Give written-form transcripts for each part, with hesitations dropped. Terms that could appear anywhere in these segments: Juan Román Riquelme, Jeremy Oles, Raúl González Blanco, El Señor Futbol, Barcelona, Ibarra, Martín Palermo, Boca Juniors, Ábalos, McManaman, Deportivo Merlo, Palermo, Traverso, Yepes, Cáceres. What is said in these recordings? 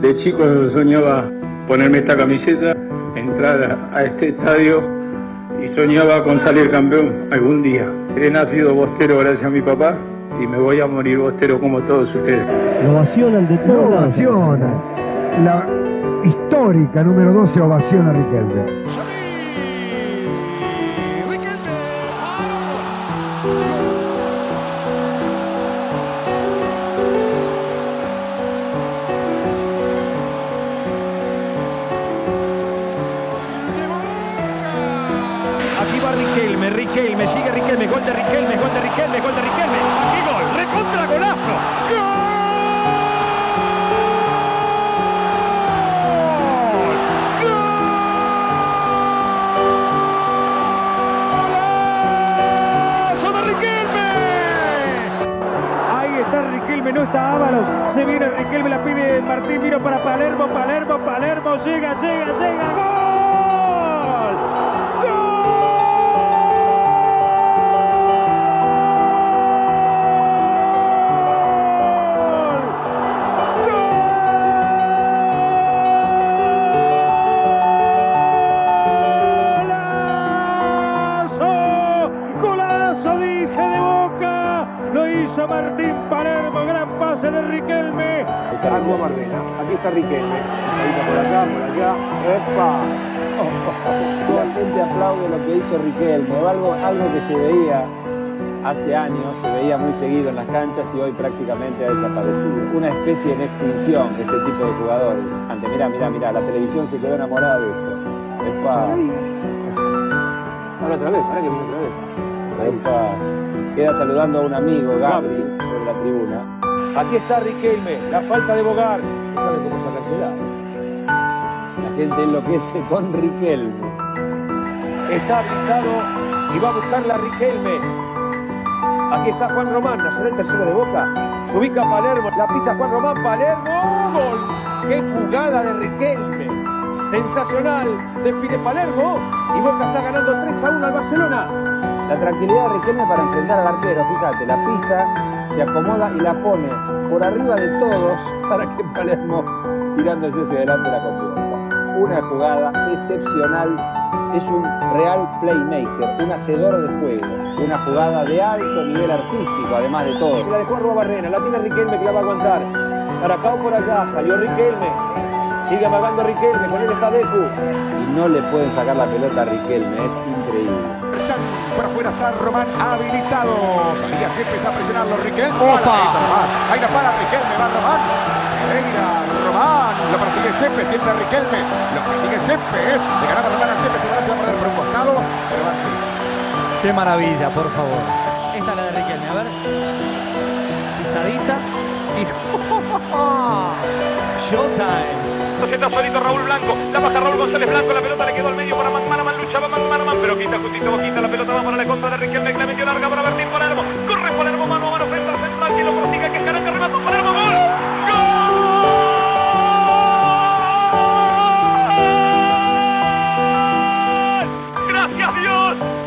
De chico soñaba ponerme esta camiseta, entrar a este estadio y soñaba con salir campeón algún día. He nacido bostero gracias a mi papá y me voy a morir bostero como todos ustedes. Ovación. La histórica número 12 ovación a Riquelme. Riquelme, sigue Riquelme, gol de Riquelme, gol de Riquelme, gol de Riquelme, y gol, recontra golazo, gol, golazo de Riquelme. Ahí está Riquelme, no está Ábalos, se viene Riquelme, la pide Martín, vino para Palermo, Palermo, llega, gol. Martín Palermo, gran pase de Riquelme. Ahí está Agua Marbella, aquí está Riquelme. Salita por acá, ¡epa! Todo el mundo aplaude lo que hizo Riquelme, algo que se veía hace años, se veía muy seguido en las canchas y hoy prácticamente ha desaparecido. Una especie en extinción este tipo de jugadores. Antes, mirá, la televisión se quedó enamorada de esto. ¡Epa! Ahora otra vez. ¡Epa! Queda saludando a un amigo, Gabri, por la tribuna. Aquí está Riquelme, la falta de Bogart. No sabe cómo sacársela. La gente enloquece con Riquelme. Está habilitado y va a buscarla Riquelme. Aquí está Juan Román, nació el tercero de Boca. Se ubica Palermo, la pisa Juan Román, Palermo, ¡gol! ¡Qué jugada de Riquelme! Sensacional, define Palermo y Boca está ganando 3-1 al Barcelona. La tranquilidad de Riquelme para enfrentar al arquero, fíjate, la pisa, se acomoda y la pone por arriba de todos para que Palermo, tirándose hacia adelante, la convierta. Una jugada excepcional, es un real playmaker, un hacedor de juego, una jugada de alto nivel artístico, además de todo. Se la dejó a Rua Barrena, la tiene Riquelme que la va a aguantar. Para acá o por allá, salió Riquelme, sigue amagando Riquelme, con él está Deku. Y no le pueden sacar la pelota a Riquelme, es increíble. Para afuera está Román habilitado. Salía Yepes a presionarlo. Riquelme. Ahí la para Riquelme. Va Román. Román. Lo persigue Yepes. Siempre Riquelme. Lo persigue Yepes. Le ganaba Román a Yepes. Se va a perder por un costado. Pero va así. Qué maravilla, por favor. Esta es la de Riquelme. A ver. Pisadita. Y. Showtime. Está solito Raúl Blanco, la baja Raúl González Blanco, la pelota le quedó al medio para McManaman, luchaba McManaman, pero quita justito Boquita, la pelota va para la contra de Riquelme, que la metió larga para Martín Palermo, corre Palermo, mano a mano, frente al central, que lo prosiga, que es Caracas, remató Palermo, ¡gol!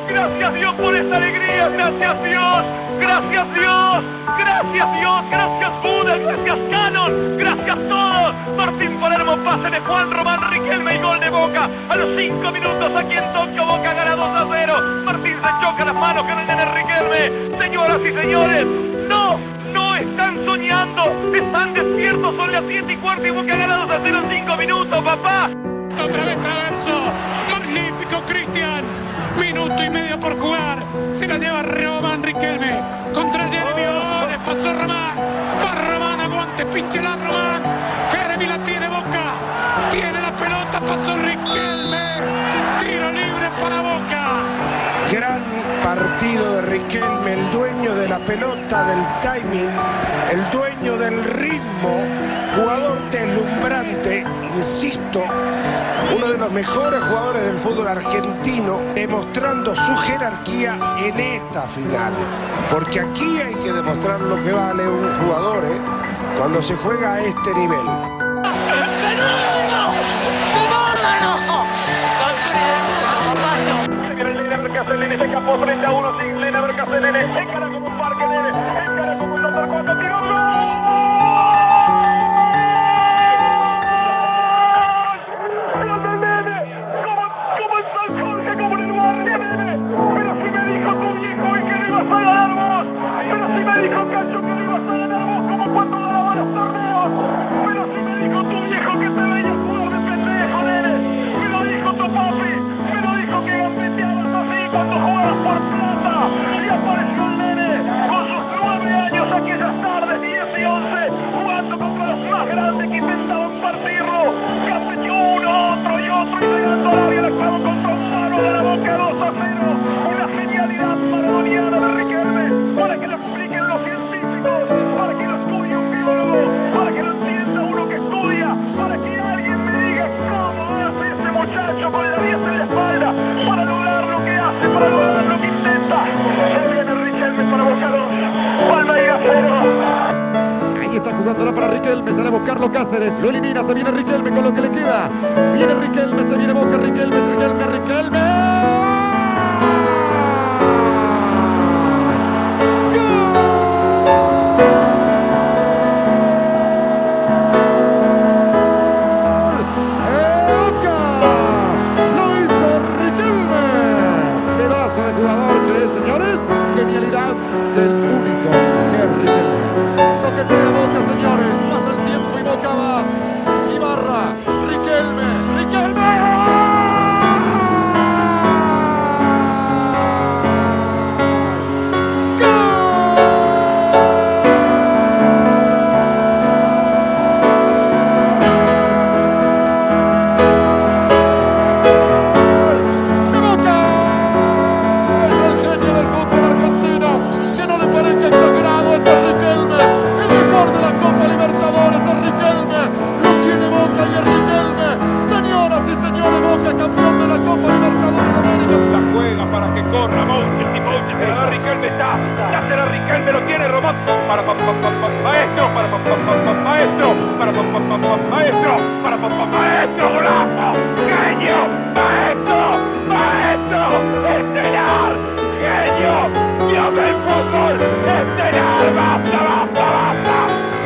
Gracias Dios por esta alegría, gracias Dios, gracias Dios, gracias Dios, gracias Buda, gracias Canon, gracias todos. Martín Palermo, pase de Juan Román Riquelme y gol de Boca. A los 5 minutos aquí en Tokio, Boca gana 2-0. Martín se choca las manos con el nene Riquelme. Señoras y señores, no están soñando, están despiertos, son las 7:15 y Boca gana 2-0 en 5 minutos, papá. Otra vez Traverso, magnífico Cristian. Minuto y medio por jugar. Se la lleva Román Riquelme contra Jeremy Oles. Pasó Román. Va Román, aguante, pinchela Román. Jeremy la tiene Boca. Tiene la pelota, pasó Riquelme. Tiro libre para Boca. Gran partido de Riquelme, el dueño de la pelota, del timing, el dueño del ritmo, jugador deslumbrante, insisto, uno de los mejores jugadores del fútbol argentino, demostrando su jerarquía en esta final. Porque aquí hay que demostrar lo que vale un jugador, cuando se juega a este nivel. Riquelme, sale a buscarlo Cáceres, lo elimina, se viene Riquelme con lo que le queda. Viene Riquelme, se viene Boca, Riquelme, Riquelme, Riquelme. Genialidad del único que es Riquelme. Toquetea Boca, señores, pasa el tiempo y Boca va. Ibarra, Riquelme, Riquelme. Maestro, golazo, genio, maestro, estelar, genio, Dios del fútbol, estelar, basta,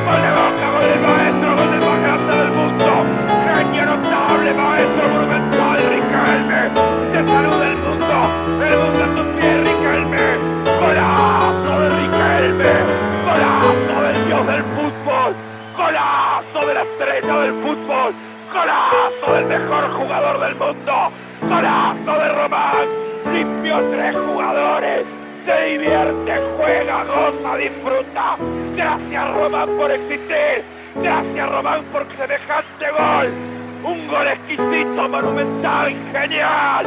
gol de Boca, gol del maestro, gol del más grande del mundo, genio notable, maestro monumental, Riquelme, de salud del mundo en tus pies, Riquelme, golazo de Riquelme, golazo del Dios del fútbol, golazo de la estrella del fútbol, golazo del mejor jugador del mundo, golazo de Román, limpio 3 jugadores, se divierte, juega, goza, disfruta, gracias Román por existir, gracias Román por semejante gol, un gol exquisito, monumental, genial,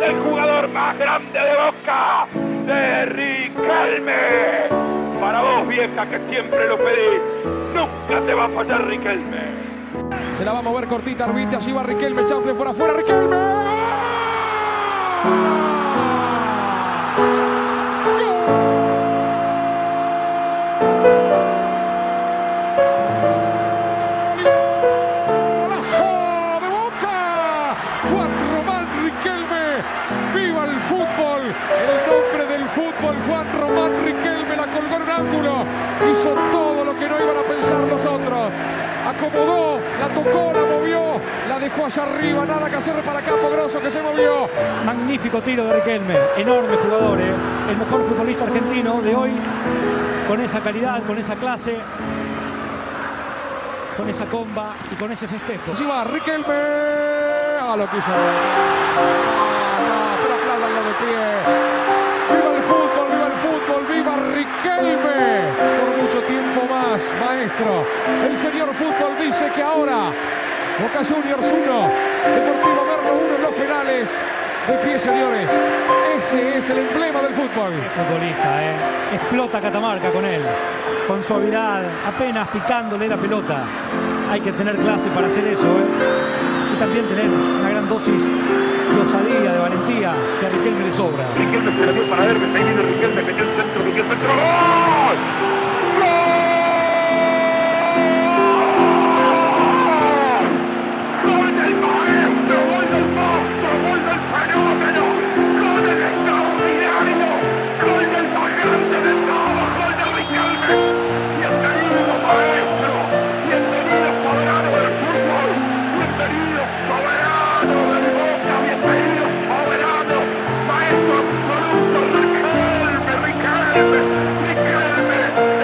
del jugador más grande de Boca, de Riquelme, para vos vieja que siempre lo pedís, nunca te va a fallar Riquelme. Se la va a mover cortita, Arbite, allí va Riquelme, chanfle por afuera, Riquelme. ¡Golazo de Boca! Juan Román Riquelme, viva el fútbol, el nombre del fútbol, Juan Román Riquelme, la colgó en un ángulo, hizo todo lo que no iban a pensar nosotros. Acomodó, la tocó, la movió, la dejó allá arriba, nada que hacer para Campo Grosso que se movió. Magnífico tiro de Riquelme, enorme jugador, el mejor futbolista argentino de hoy, con esa calidad, con esa clase, con esa comba y con ese festejo. Allí va Riquelme, a lo que hizo. Pero aplaudan lo de pie. ¡Viva el fútbol, viva el fútbol, viva Riquelme! Tiempo más, maestro. El señor fútbol dice que ahora Boca Juniors 1, Deportivo Merlo 1 en los penales. De pie, señores. Ese es el emblema del fútbol. El futbolista, explota Catamarca con él. Con suavidad, apenas picándole la pelota. Hay que tener clase para hacer eso, Y también tener una gran dosis de osadía, de valentía, que a Riquelme le sobra. Riquelme se la dio para verme, ahí viene Riquelme, metió el centro, metió el centro. ¡Gol! Riquelme, Riquelme,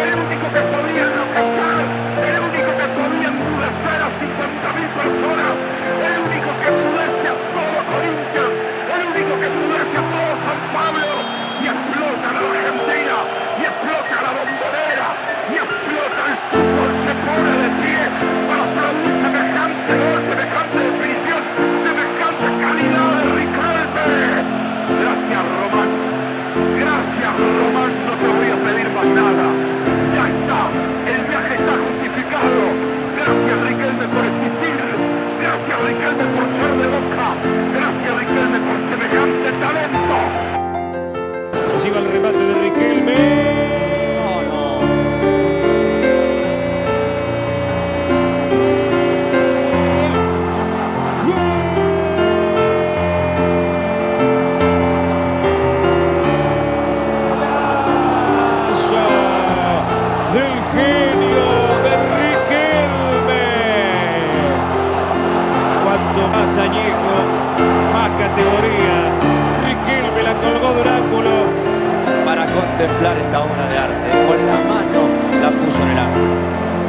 contemplar esta obra de arte. Con la mano la puso en el ángulo.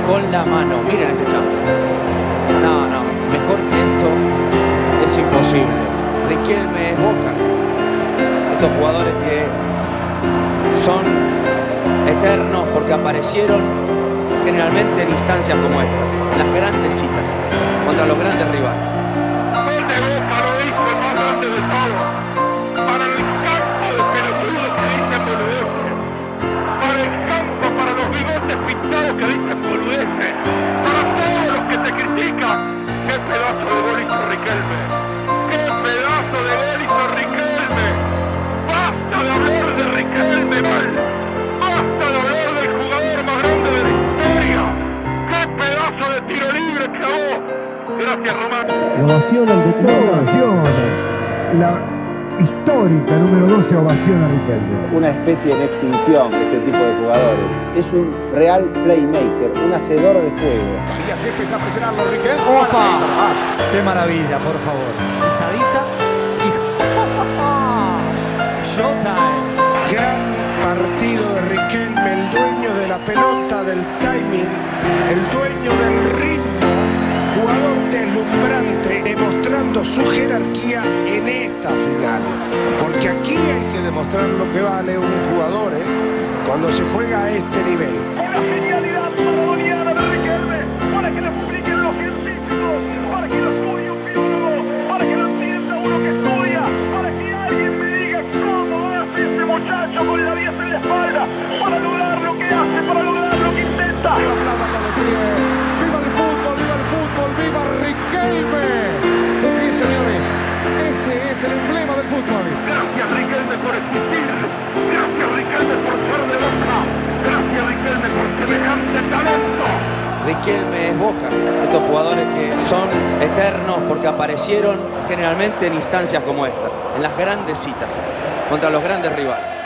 Con la mano, miren este chanfle. No, no, mejor que esto es imposible. Riquelme es Boca. Estos jugadores que son eternos porque aparecieron generalmente en instancias como esta, en las grandes citas, contra los grandes rivales. La ovación al Deportivo. La histórica número 12 ovación a Riquelme. Una especie de extinción de este tipo de jugadores. Es un real playmaker, un hacedor de juego. María Yepes a presionarlo, Riquelme. ¡Opa! ¡Qué maravilla, por favor! Pesadita y... ¡Showtime! Gran partido de Riquelme, el dueño de la pelota, del timing, el dueño del ritmo. Jugador deslumbrante, demostrando su jerarquía en esta final. Porque aquí hay que demostrar lo que vale un jugador cuando se juega a este nivel. Una genialidad maradoniana de Riquelme, para que le publiquen los científicos, para que lo estudie un biólogo, para que lo entienda uno que estudia, para que alguien me diga cómo hace este muchacho con la 10 en la espalda, para lograr lo que hace, para lograr lo que intenta. ¡Viva Riquelme! Sí, señores, ese es el emblema del fútbol. Gracias, Riquelme, por existir. Gracias, Riquelme, por ser de Boca. Gracias, Riquelme, por semejante talento. Riquelme es Boca. Estos jugadores que son eternos porque aparecieron generalmente en instancias como esta, en las grandes citas, contra los grandes rivales.